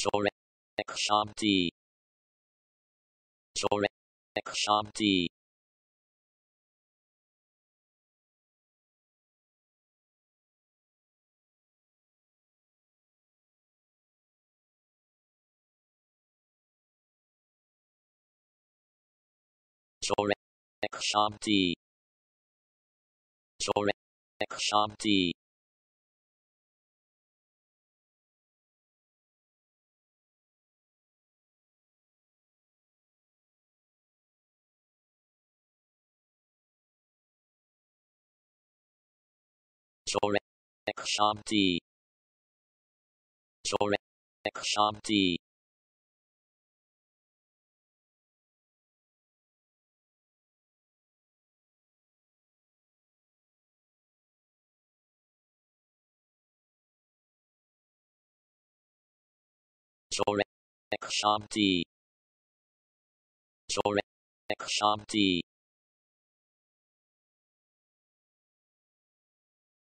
Chorek Shabdi. Chorek Shabdi. Chorek Shabdi. Chorek Shabdi. Chorek Shabdi. Chorek Shabdi. Chorek Shabdi. Chorek Shabdi.